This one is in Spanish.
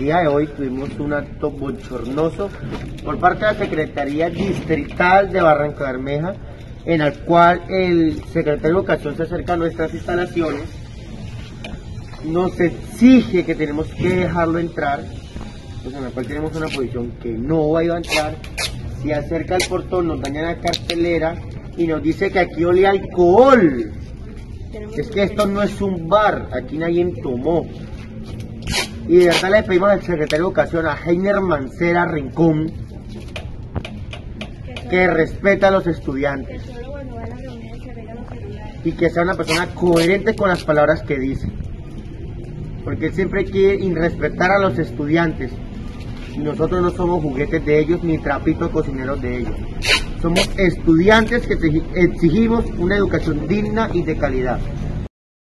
El día de hoy tuvimos un acto bochornoso por parte de la Secretaría Distrital de Barrancabermeja, en el cual el secretario de Educación se acerca a nuestras instalaciones, nos exige que tenemos que dejarlo entrar, pues en la cual tenemos una posición que no va a entrar. Se acerca al portón, nos daña la cartelera y nos dice que aquí olía alcohol. Es que esto no es un bar, aquí nadie tomó. Y de verdad le pedimos al secretario de Educación, a Heiner Mancera Rincón, que respeta a los estudiantes y que sea una persona coherente con las palabras que dice, porque él siempre quiere irrespetar a los estudiantes. Nosotros no somos juguetes de ellos ni trapitos cocineros de ellos. Somos estudiantes que exigimos una educación digna y de calidad.